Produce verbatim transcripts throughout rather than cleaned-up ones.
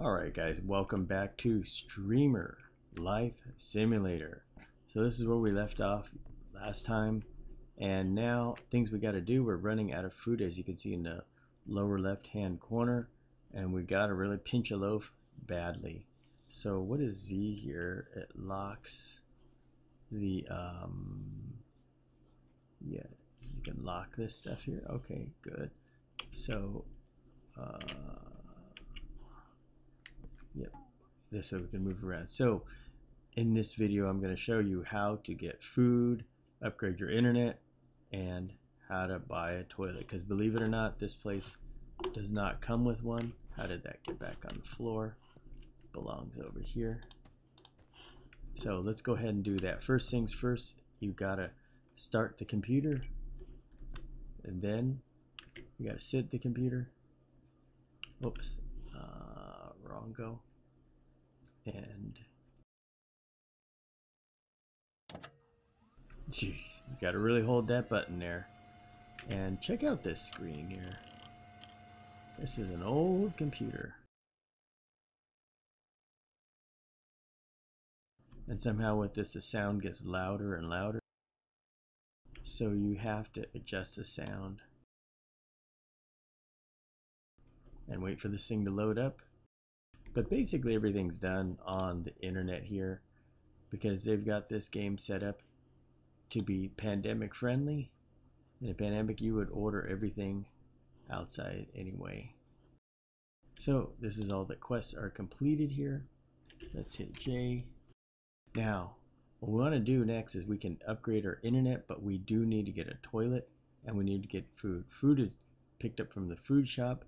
Alright guys, welcome back to Streamer Life Simulator. So this is where we left off last time, and now things we got to do, we're running out of food, as you can see in the lower left hand corner, and we got to really pinch a loaf badly. So what is Z here? It locks the um yeah, you can lock this stuff here. Okay, good. So uh yep, this way we can move around. So in this video I'm going to show you how to get food, upgrade your internet, and how to buy a toilet, because believe it or not, this place does not come with one. How did that get back on the floor? Belongs over here. So let's go ahead and do that. First things first, you gotta start the computer, and then you gotta sit the computer. Oops, uh, wrong go. And geez, you gotta really hold that button there. And check out this screen here. This is an old computer. And somehow with this, the sound gets louder and louder. So you have to adjust the sound and wait for this thing to load up. But basically everything's done on the internet here, because they've got this game set up to be pandemic friendly. In a pandemic, you would order everything outside anyway. So this is all the quests are completed here. Let's hit J. Now, what we want to do next is we can upgrade our internet, but we do need to get a toilet, and we need to get food. Food is picked up from the food shop,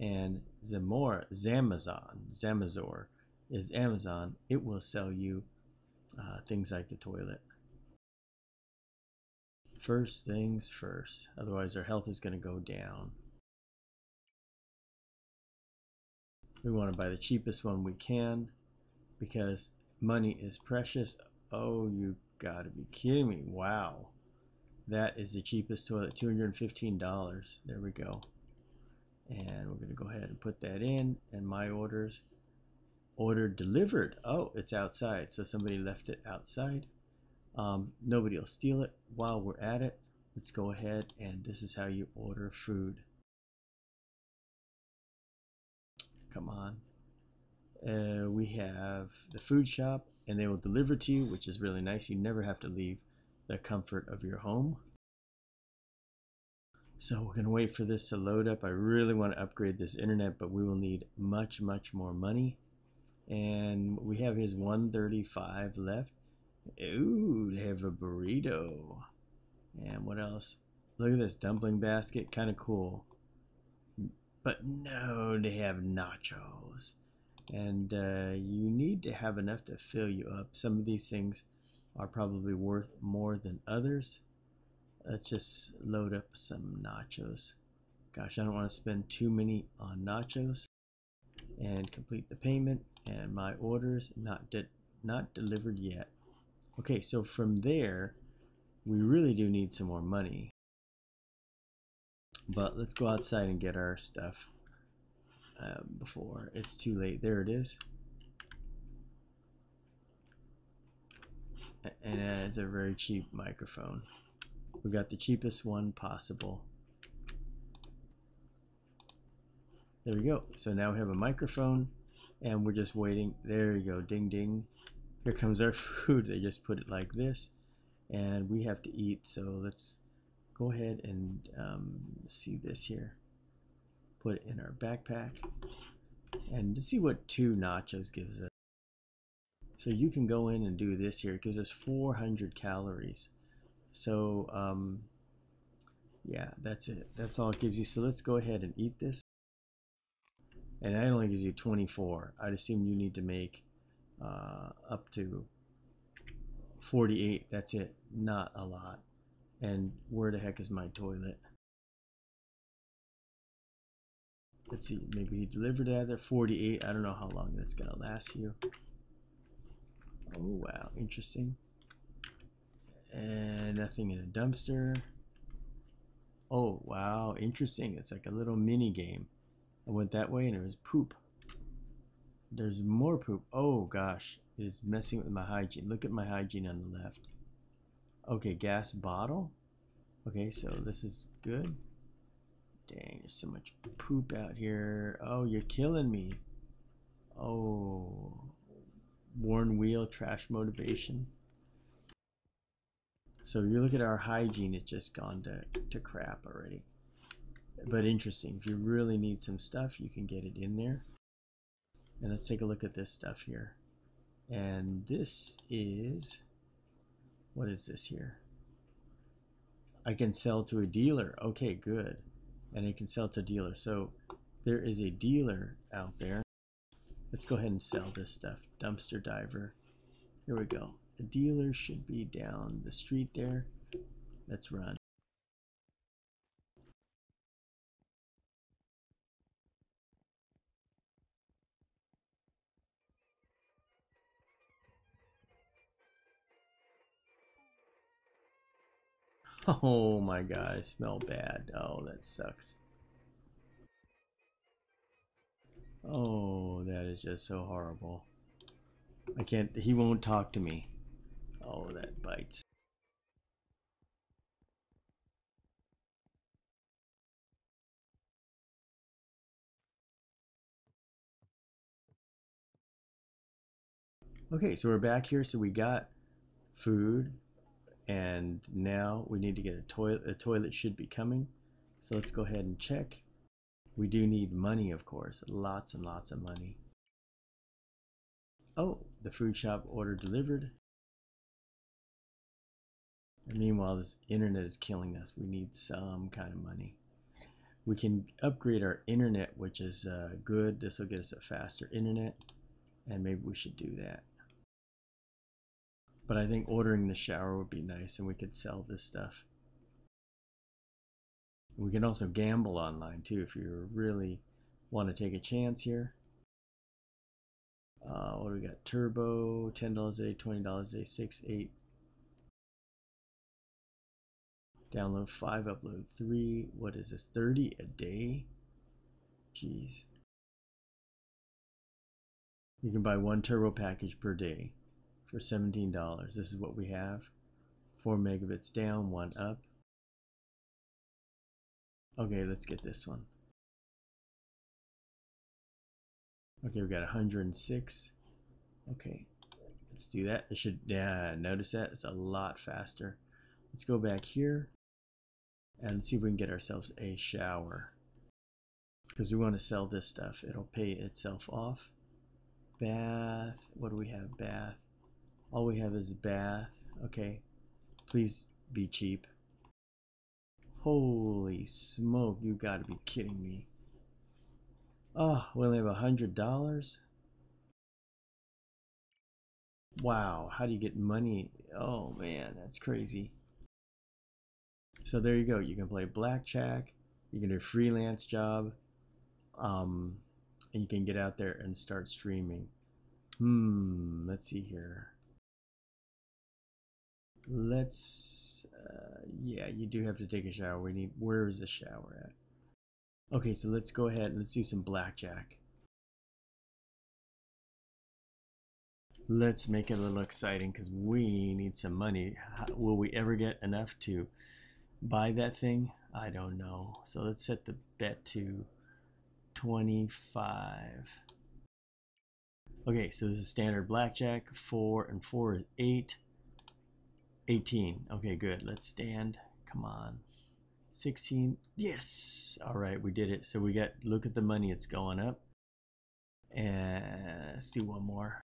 and Zamora, Zamazon, Zamazor is Amazon. It will sell you uh, things like the toilet. First things first, otherwise our health is going to go down. We want to buy the cheapest one we can, because money is precious. Oh, you gotta be kidding me. Wow, that is the cheapest toilet, two hundred fifteen dollars. There we go. And we're gonna go ahead and put that in, and my orders, order delivered. Oh, it's outside, so somebody left it outside. Um, nobody will steal it. While we're at it, let's go ahead, and this is how you order food. Come on. Uh, we have the food shop, and they will deliver to you, which is really nice. You never have to leave the comfort of your home. So we're gonna wait for this to load up. I really want to upgrade this internet, but we will need much much more money, and we have his one thirty-five left. Ooh, they have a burrito. And what else? Look at this dumpling basket, kind of cool. But no, they have nachos. And uh, you need to have enough to fill you up. Some of these things are probably worth more than others. Let's just load up some nachos. Gosh, I don't want to spend too many on nachos. And complete the payment, and my orders not de not delivered yet. Okay, so from there, we really do need some more money. But let's go outside and get our stuff. Uh, before it's too late. There it is. And uh, it's a very cheap microphone. We got the cheapest one possible. There we go. So now we have a microphone, and we're just waiting. There you go. Ding ding. Here comes our food. They just put it like this, and we have to eat. So let's go ahead and um, see this here. Put it in our backpack, and to see what two nachos gives us. So you can go in and do this here. It gives us four hundred calories. So um, yeah, that's it. That's all it gives you. So let's go ahead and eat this. And that only gives you twenty-four. I'd assume you need to make uh, up to forty-eight. That's it. Not a lot. And where the heck is my toilet? Let's see, maybe he delivered it out there, forty-eight. I don't know how long that's gonna last you. Oh wow, interesting. And nothing in a dumpster. Oh wow, interesting. It's like a little mini game. I went that way and it was poop. There's more poop. Oh gosh, it is messing with my hygiene. Look at my hygiene on the left. Okay, gas bottle. Okay, so this is good. Dang, there's so much poop out here. Oh, you're killing me. Oh, worn wheel, trash motivation. So if you look at our hygiene, it's just gone to, to crap already. But interesting, if you really need some stuff, you can get it in there. And let's take a look at this stuff here. And this is, what is this here? I can sell to a dealer. Okay, good. And I can sell to a dealer. So there is a dealer out there. Let's go ahead and sell this stuff. Dumpster diver. Here we go. The dealer should be down the street there. Let's run. Oh my god, I smell bad. Oh, that sucks. Oh, that is just so horrible. I can't, he won't talk to me. Oh, that bites. Okay, so we're back here. So we got food. And now we need to get a toilet. A toilet should be coming. So let's go ahead and check. We do need money, of course. Lots and lots of money. Oh, the food shop order delivered. And meanwhile, this internet is killing us. We need some kind of money. We can upgrade our internet, which is uh, good. This will get us a faster internet. And maybe we should do that. But I think ordering the shower would be nice, and we could sell this stuff. We can also gamble online too if you really want to take a chance here. Uh, what do we got? Turbo, ten dollars a day, twenty dollars a day, six, eight. Download five, upload three. What is this? thirty a day? Jeez. You can buy one turbo package per day. For seventeen dollars, this is what we have. Four megabits down, one up. Okay, let's get this one. Okay, we got one hundred six. Okay, let's do that. It should, yeah, notice that it's a lot faster. Let's go back here and see if we can get ourselves a shower, because we want to sell this stuff. It'll pay itself off. Bath. What do we have? Bath. All we have is a bath. Okay, please be cheap. Holy smoke, you gotta be kidding me. Oh, we only have a hundred dollars. Wow, how do you get money? Oh man, that's crazy. So there you go, you can play blackjack, you can do a freelance job, um, and you can get out there and start streaming. Hmm, let's see here. Let's uh, yeah, you do have to take a shower. We need, where is the shower at? Okay, so let's go ahead and let's do some blackjack. Let's make it a little exciting because we need some money. How, will we ever get enough to buy that thing? I don't know. So let's set the bet to twenty-five. Okay, so this is standard blackjack. Four and four is eight. eighteen. Okay, good. Let's stand. Come on. sixteen. Yes. All right, we did it. So we got, look at the money. It's going up. And let's do one more.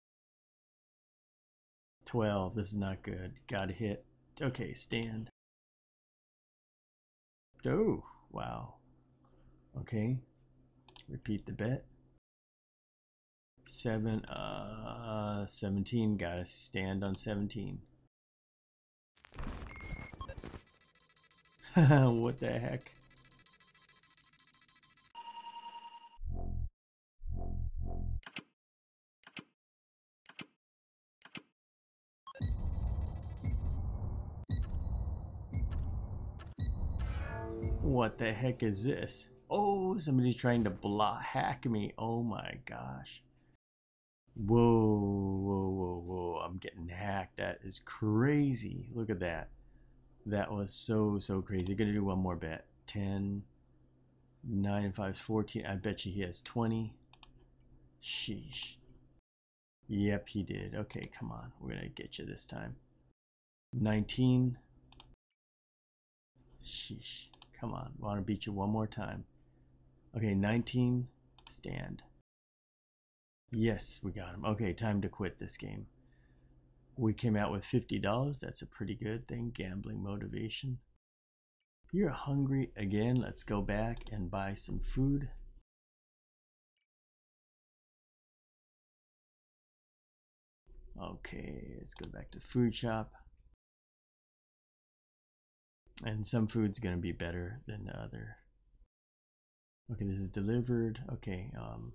twelve. This is not good. Got a hit. Okay, stand. Oh, wow. Okay. Repeat the bet. seven. Uh, seventeen. Got to stand on seventeen. What the heck? What the heck is this? Oh, somebody's trying to block hack me. Oh my gosh. Whoa, whoa, whoa, whoa. I'm getting hacked. That is crazy. Look at that. That was so, so crazy. Gonna do one more bet. ten, nine and five is fourteen. I bet you he has twenty. Sheesh. Yep, he did. Okay, come on. We're gonna get you this time. nineteen. Sheesh. Come on. I want to beat you one more time. Okay, nineteen. Stand. Yes, we got him. Okay, time to quit this game. We came out with fifty dollars. That's a pretty good thing. Gambling motivation. You're hungry again. Let's go back and buy some food. Okay, let's go back to food shop. And some food's going to be better than the other. Okay, this is delivered. Okay, um...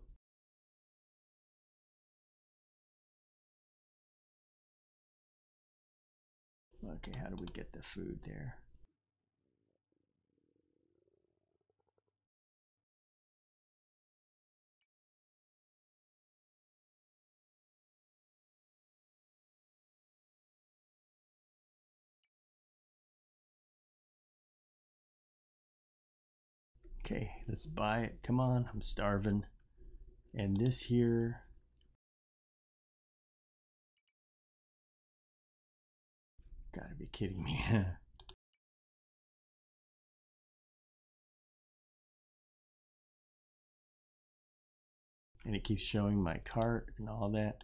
okay, how do we get the food there? Okay, let's buy it. Come on, I'm starving. And this here... gotta be kidding me. And it keeps showing my cart and all that.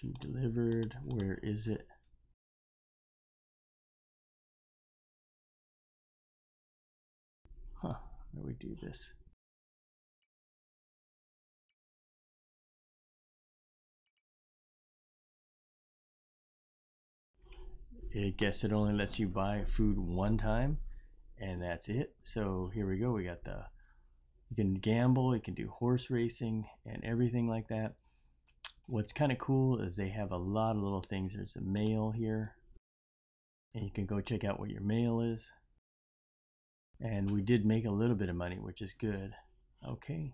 To delivered. Where is it? Huh. How do we do this? I guess it only lets you buy food one time, and that's it. So here we go. We got the, you can gamble, you can do horse racing and everything like that. What's kind of cool is they have a lot of little things. There's a mail here, and you can go check out what your mail is. And we did make a little bit of money, which is good. Okay.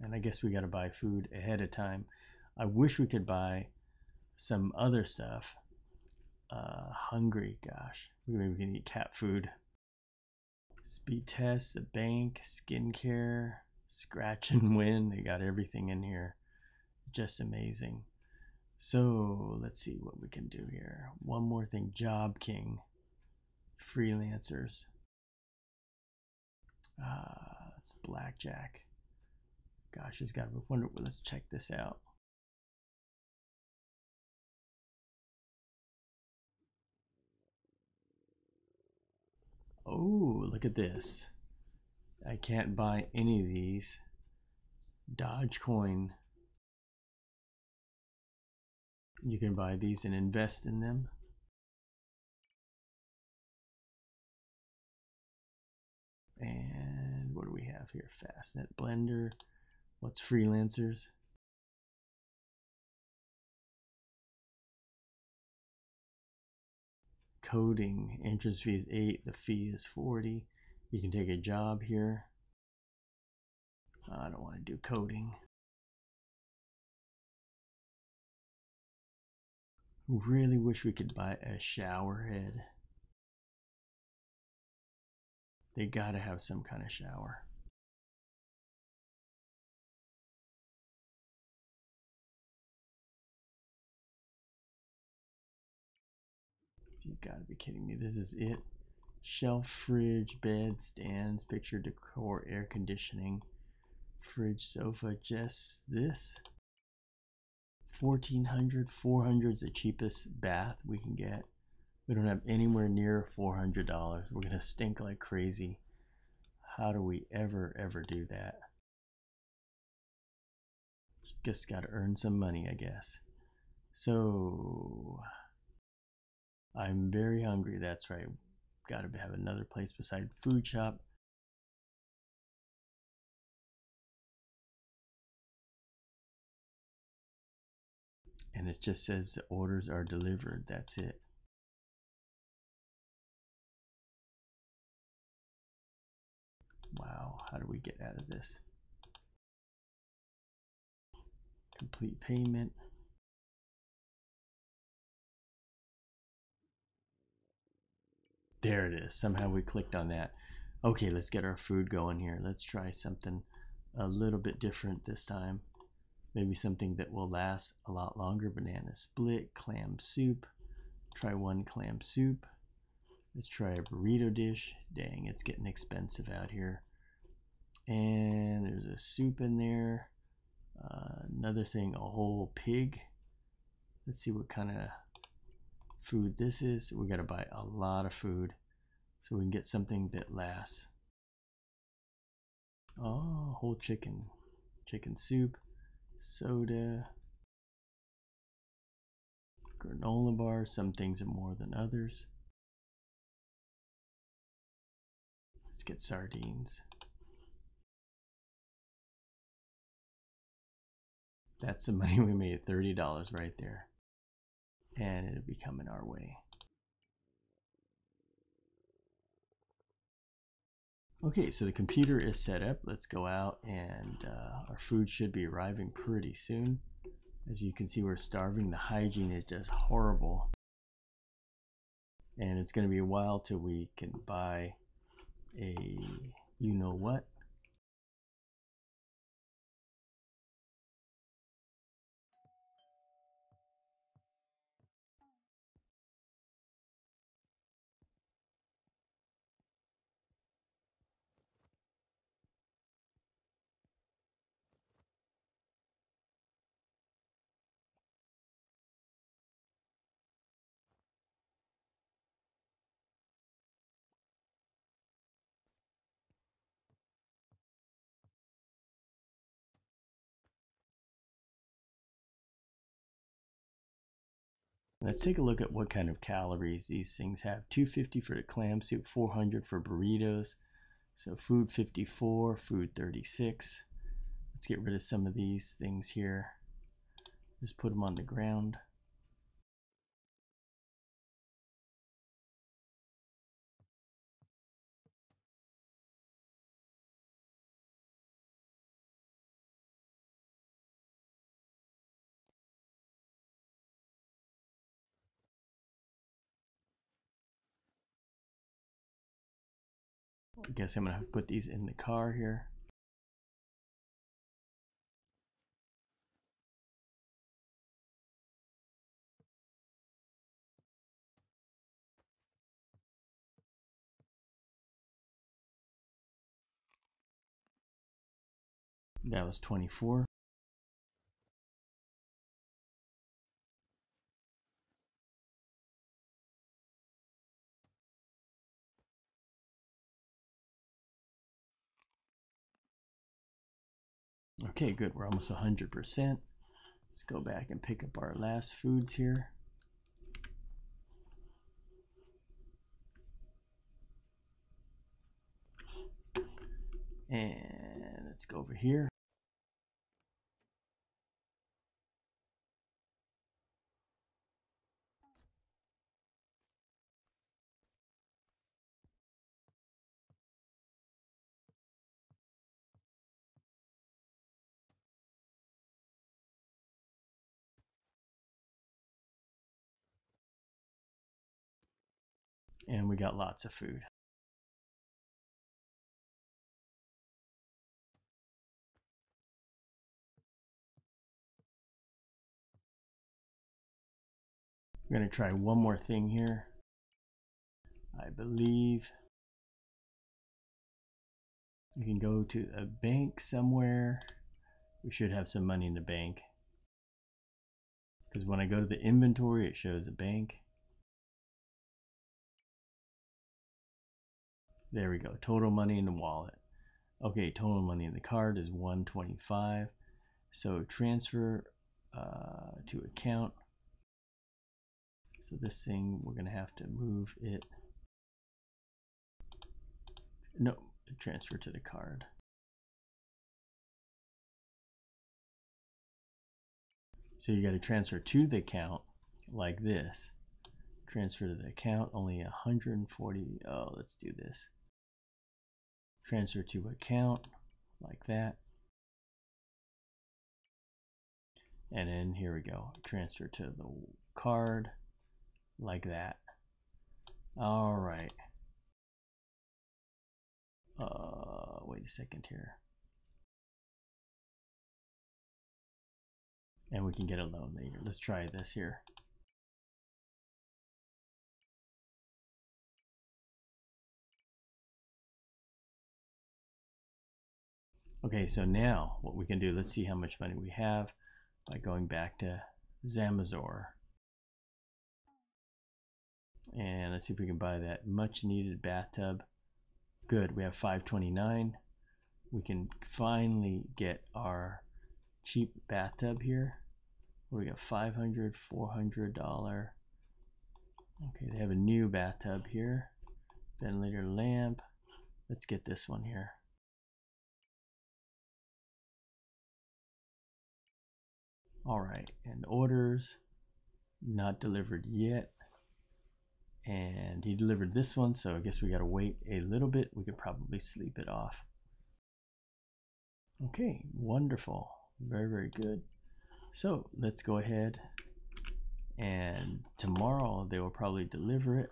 And I guess we got to buy food ahead of time. I wish we could buy some other stuff. Uh, hungry, gosh. Maybe we can eat cat food. Speed test, the bank, skincare, scratch and win. They got everything in here. Just amazing. So let's see what we can do here. One more thing, Job King, freelancers. Uh, it's blackjack. Gosh, it's gotta be wonderful. Let's check this out. Oh, look at this. I can't buy any of these. Dogecoin. You can buy these and invest in them. And what do we have here? Fastnet, Blender. What's freelancers? Coding, entrance fee is eight, the fee is forty. You can take a job here. I don't want to do coding. Really wish we could buy a shower head. They gotta have some kind of shower. You gotta be kidding me. This is it. Shelf, fridge, bed, stands, picture, decor, air conditioning, fridge, sofa, just this. fourteen hundred, four hundred is the cheapest bath we can get. We don't have anywhere near four hundred dollars. We're gonna stink like crazy. How do we ever, ever do that? Just gotta earn some money, I guess. So... I'm very hungry. That's right. Got to have another place beside food shop. And it just says the orders are delivered. That's it. Wow. How do we get out of this? complete payment. There it is. Somehow we clicked on that. Okay, let's get our food going here. Let's try something a little bit different this time. Maybe something that will last a lot longer. Banana split, clam soup. Try one clam soup. Let's try a burrito dish. Dang, it's getting expensive out here. And there's a soup in there. Uh, another thing, a whole pig. Let's see what kind of food this is. We gotta buy a lot of food so we can get something that lasts. Oh, whole chicken, chicken soup, soda, granola bar. Some things are more than others. Let's get sardines. That's the money we made, thirty dollars right there. And it'll be coming our way. Okay, so the computer is set up. Let's go out and uh, our food should be arriving pretty soon. As you can see, we're starving. The hygiene is just horrible. And it's gonna be a while till we can buy a you know what. Let's take a look at what kind of calories these things have. two fifty for the clam soup, four hundred for burritos. So food fifty-four, food thirty-six. Let's get rid of some of these things here. Just put them on the ground. I guess I'm gonna have to put these in the car here. That was twenty-four. Okay, good, we're almost one hundred percent. Let's go back and pick up our last foods here. And let's go over here. And we got lots of food. We're gonna try one more thing here, I believe. We can go to a bank somewhere. We should have some money in the bank. Because when I go to the inventory, it shows a bank. There we go, total money in the wallet. Okay, total money in the card is one twenty-five. So transfer uh, to account. So this thing, we're gonna have to move it. No, transfer to the card. So you gotta transfer to the account like this. Transfer to the account, only one hundred forty, oh, let's do this. Transfer to account like that. and then here we go, transfer to the card like that. All right, uh wait a second here, and we can get a loan later. Let's try this here. Okay, so now what we can do, let's see how much money we have by going back to Zamazon. And let's see if we can buy that much needed bathtub. Good, we have five twenty-nine. We can finally get our cheap bathtub here. What do we got? five hundred dollars, four hundred dollars. Okay, they have a new bathtub here. Ventilator lamp. Let's get this one here. All right, and orders not delivered yet. And he delivered this one, so I guess we gotta wait a little bit. We could probably sleep it off. Okay, wonderful, very, very good. So let's go ahead, and tomorrow they will probably deliver it.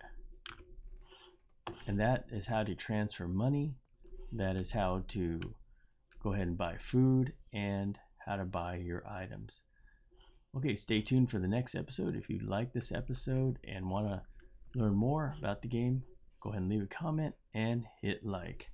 And that is how to transfer money. That is how to go ahead and buy food and how to buy your items. Okay, stay tuned for the next episode. If you like this episode and wanna learn more about the game, go ahead and leave a comment and hit like.